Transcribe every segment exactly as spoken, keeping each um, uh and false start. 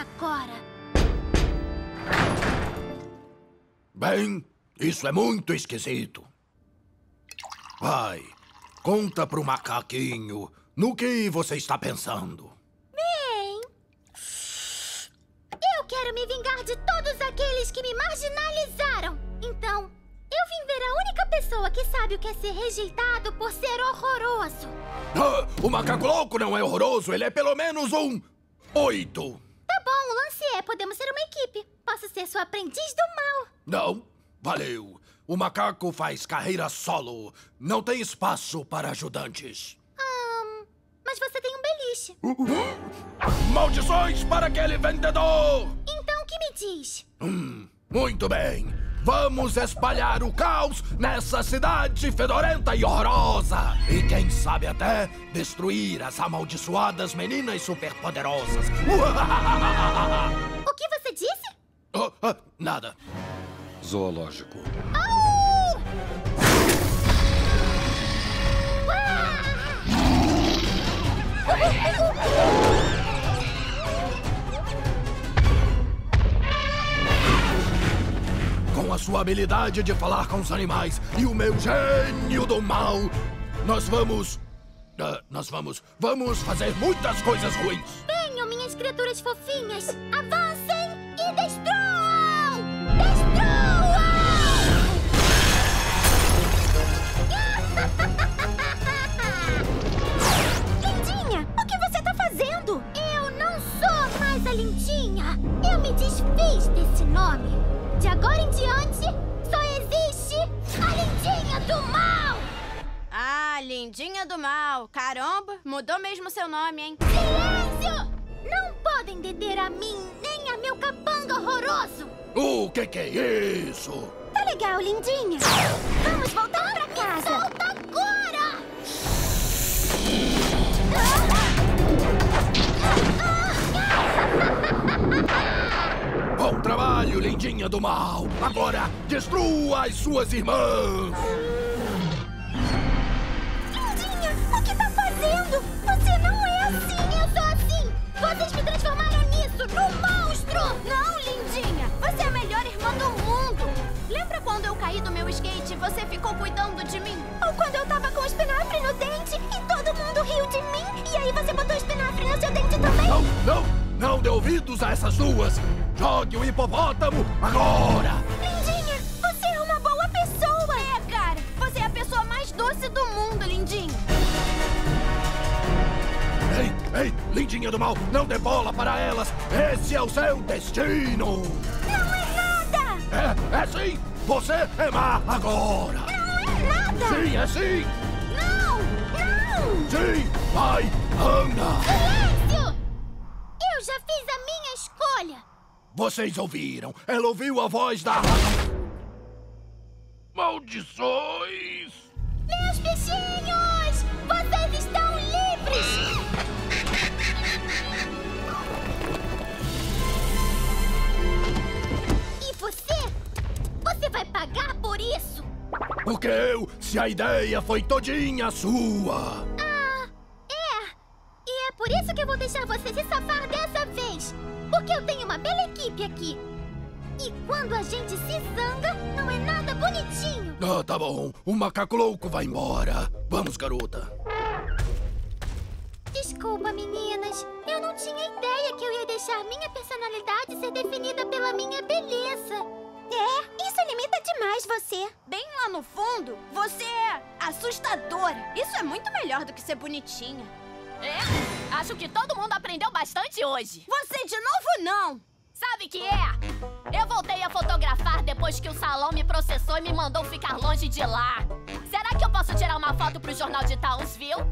agora. Bem, isso é muito esquisito. Vai, conta pro macaquinho no que você está pensando. Bem, eu quero me vingar de todos aqueles que me marginalizaram. Então, eu vim ver a única pessoa que sabe o que é ser rejeitado por ser horroroso. Ah, o Macaco Louco não é horroroso, ele é pelo menos um... oito. Tá bom, o lance é, podemos ser uma equipe. Posso ser sua aprendiz do mal. Não, valeu. O macaco faz carreira solo. Não tem espaço para ajudantes. Hum, mas você tem um beliche. Uh-huh. Maldições para aquele vendedor! Então, o que me diz? Hum, muito bem. Vamos espalhar o caos nessa cidade fedorenta e horrorosa. E quem sabe até destruir as amaldiçoadas meninas superpoderosas. O que você disse? Oh, ah, nada. Zoológico. Oh! Ah! Com a sua habilidade de falar com os animais e o meu gênio do mal, nós vamos... Uh, nós vamos... Vamos fazer muitas coisas ruins. Venham, minhas criaturas fofinhas. Avancem e destruam! Destruam! Lindinha, o que você tá fazendo? Eu não sou mais a Lindinha. Eu me desfiz desse nome. De agora em diante, só existe a Lindinha do mal! Ah, Lindinha do mal. Caramba, mudou mesmo seu nome, hein? Silêncio! Não podem deter a mim, nem a meu capanga horroroso! O que que é isso? Tá legal, Lindinha. Vamos voltar pra casa. Me solta agora! Bom trabalho, Lindinha do mal! Agora, destrua as suas irmãs! Lindinha, o que tá fazendo? Você não é assim! Eu sou assim! Vocês me transformaram nisso, num monstro! Não, Lindinha! Você é a melhor irmã do mundo! Lembra quando eu caí do meu skate e você ficou cuidando de mim? Ou quando eu tava com o espinafre no dente e todo mundo riu de mim? E aí você botou o espinafre no seu dente também? Não, não! Não dê ouvidos a essas duas! Jogue o hipopótamo agora! Lindinha, você é uma boa pessoa! É, cara! Você é a pessoa mais doce do mundo, Lindinha! Ei, ei, Lindinha do mal! Não dê bola para elas! Esse é o seu destino! Não é nada! É, é sim! Você é má agora! Não é nada! Sim, é sim! Não, não! Sim, vai, anda! Silêncio! Eu já fiz a minha escolha! Vocês ouviram? Ela ouviu a voz da... Maldições! Meus bichinhos! Vocês estão livres! E você? Você vai pagar por isso? Porque eu, se a ideia foi todinha sua! Ah, é! E é por isso que eu vou deixar você se safar dessa vez! Porque eu tenho uma bela equipe aqui. E quando a gente se zanga, não é nada bonitinho. Ah, tá bom. O Macaco Louco vai embora. Vamos, garota. Desculpa, meninas. Eu não tinha ideia que eu ia deixar minha personalidade ser definida pela minha beleza. É, isso limita demais você. Bem lá no fundo, você é assustadora. Isso é muito melhor do que ser bonitinha. É? Acho que todo mundo aprendeu bastante hoje. Você de novo não! Sabe o que é? Eu voltei a fotografar depois que o salão me processou e me mandou ficar longe de lá. Será que eu posso tirar uma foto pro Jornal de Townsville?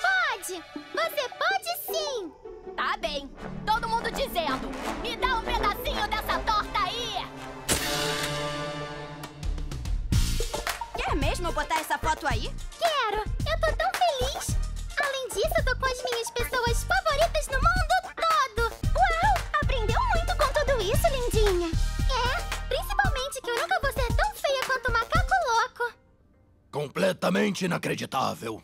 Pode! Você pode sim! Tá bem. Todo mundo dizendo, me dá um pedacinho dessa torta aí! Quer mesmo botar essa foto aí? Quero! Eu tô tão feliz! Além disso, eu tô com as minhas pessoas favoritas no mundo todo! Uau! Aprendeu muito com tudo isso, Lindinha! É, principalmente que eu nunca vou ser tão feia quanto o Macaco Louco! Completamente inacreditável!